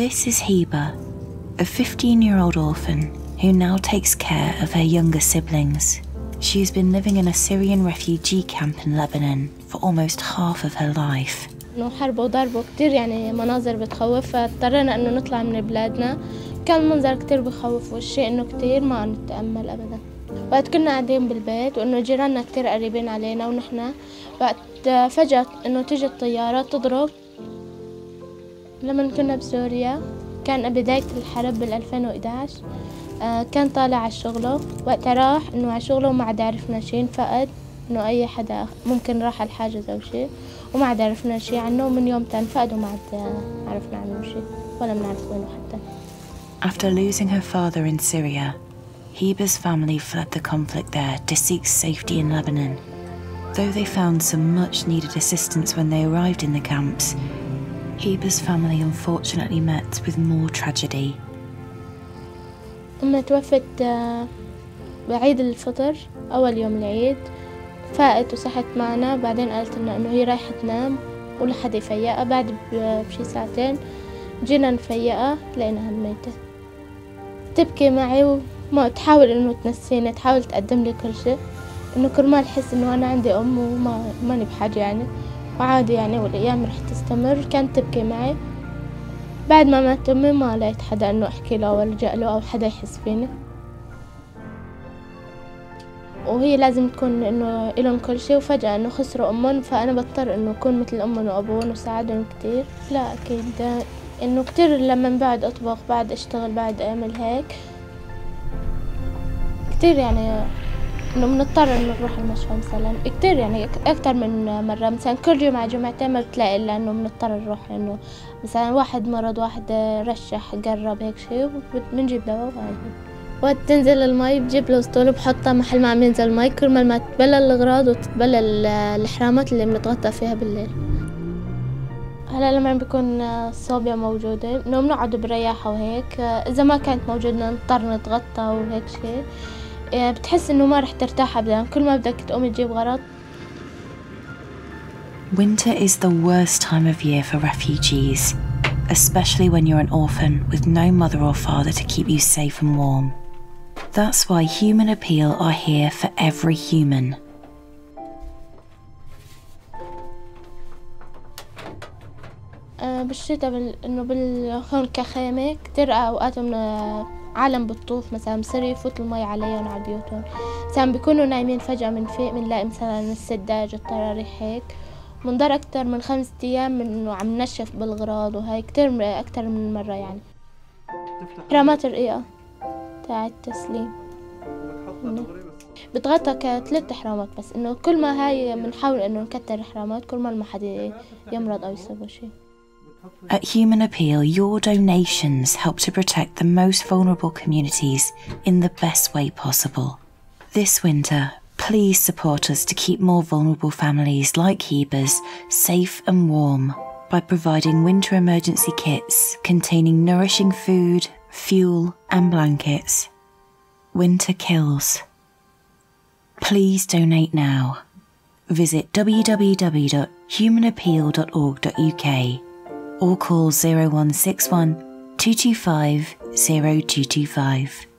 This is Heba, a 15-year-old orphan who now takes care of her younger siblings. She has been living in a Syrian refugee camp in Lebanon for almost half of her life. حرب وضرب كتير يعني مناظر بتخوفها اضطرينا انه نطلع من بلادنا كان منظر كتير بخوف والشيء انه كتير ما نتأمل ابدا وقت كنا قاعدين بالبيت وانه جيراننا كتير قريبين علينا ونحن وقت فجأة انه تيجي الطيارات تضرب لما كنا بسوريا كان بداية الحرب بال2011 كان طالع على شغله وقت راح انه على شغله ما عاد عرفنا شيء انفقد انه اي حدا ممكن راح على الحاجز او شيء وما عاد عرفنا شيء عنه ومن يوم تنفقد وما عاد عرفنا عنه شيء ولا بنعرف وينه حتى. After losing her father in Syria, Heba's family fled the conflict there to seek safety in Lebanon. Though they found some much needed assistance when they arrived in the camps, Heba's family unfortunately met with more tragedy. أمها توفت بعيد الفطر أول يوم العيد فاقت وصحت معنا بعدين قالت لنا إنه هي رايحة تنام ولا حدا يفيقها بعد بشي ساعتين جينا نفيقها لقيناها ميتة تبكي معي وما تحاول إنه تنسيني تحاول تقدم لي كل شيء إنه كرمال حس إنه أنا عندي أم وما ماني بحاجة يعني وعادي يعني والأيام رح تستمر كانت تبكي معي بعد ما مات أمي ما لقيت حدا إنه أحكي له أو ألجأ له أو حدا يحس فيني وهي لازم تكون إنه إلهم كل شيء وفجأة إنه خسروا أمهم فأنا بضطر إنه أكون مثل أمهم وأبوهم وساعدهم كتير لا أكيد إنه كتير لما بعد أطبخ بعد أشتغل بعد أعمل هيك كتير يعني إنه بنضطر إنه نروح المشفى مثلا كتير يعني أكتر من مرة مثلا كل يوم على جمعتين ما بتلاقي إلا إنه بنضطر نروح إنه مثلا واحد مرض واحد رشح قرب هيك شيء وبنجيب دواء وعادي وقت تنزل المي بجيب له اسطول وبحطها محل ما عم ينزل المي كرمال ما تتبلى الأغراض وتتبلى الحرامات اللي بنتغطى فيها بالليل. هلا لما بيكون الصوبيا موجودة إنه بنقعد برياحة وهيك إذا ما كانت موجودة نضطر نتغطى وهيك شيء بتحس إنه ما رح ترتاح أبدا كل ما بدك تقوم تجيب غراض. Winter is the worst time of year for refugees, especially when you're an orphan with no mother or father to keep you safe and warm. That's why Human Appeal are here for every human. بالشتاء إنه بالهون كخيمة كتير أوقات من عالم بتطوف مثلا بصير يفوت المي عليهم على بيوتهم مثلا بيكونوا نايمين فجأة بنفيق بنلاقي مثلا السداج الطراريح هيك منضر أكتر من 5 أيام إنه عم نشف بالغراض وهي كتير أكتر من مرة يعني حرامات الرقيقة تاع التسليم بتغطى 3 حرامات بس انه كل ما هاي بنحاول انه نكتر الحرامات كل ما حدا يمرض او يصيبه شيء. At Human Appeal, your donations help to protect the most vulnerable communities in the best way possible. This winter, please support us to keep more vulnerable families like Heba's safe and warm by providing winter emergency kits containing nourishing food, fuel and blankets. Winter kills. Please donate now. Visit www.humanappeal.org.uk or call 0161 225 0225.